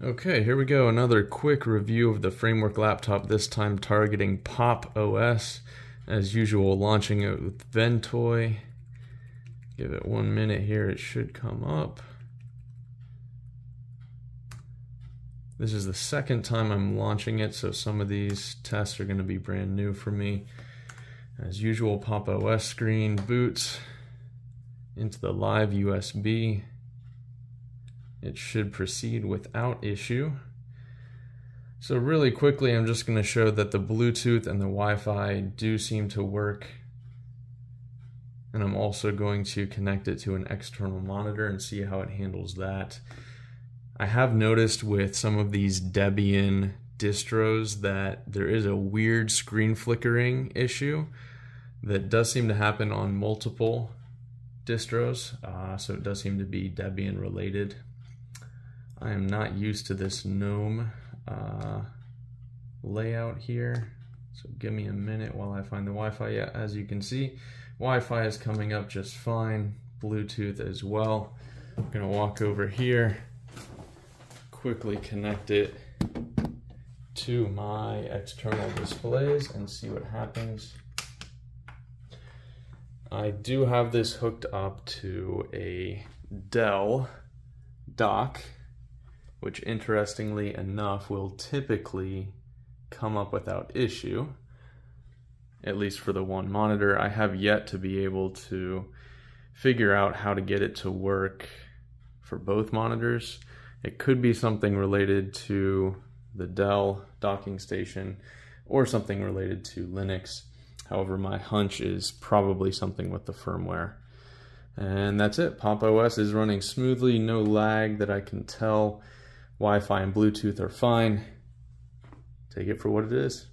Okay, here we go, another quick review of the Framework Laptop, this time targeting Pop!OS. As usual, launching it with Ventoy. Give it 1 minute here, it should come up. This is the second time I'm launching it, so some of these tests are going to be brand new for me. As usual, Pop!OS screen, boots into the live USB. It should proceed without issue. So really quickly, I'm just going to show that the Bluetooth and the Wi-Fi do seem to work. And I'm also going to connect it to an external monitor and see how it handles that. I have noticed with some of these Debian distros that there is a weird screen flickering issue that does seem to happen on multiple distros, so it does seem to be Debian related. I am not used to this GNOME layout here, so give me a minute while I find the Wi-Fi. Yeah, as you can see, Wi-Fi is coming up just fine, Bluetooth as well. I'm gonna walk over here, quickly connect it to my external displays and see what happens. I do have this hooked up to a Dell dock, which interestingly enough will typically come up without issue, at least for the one monitor. I have yet to be able to figure out how to get it to work for both monitors. It could be something related to the Dell docking station or something related to Linux. However, my hunch is probably something with the firmware. And that's it. Pop!OS is running smoothly, no lag that I can tell. Wi-Fi and Bluetooth are fine. Take it for what it is.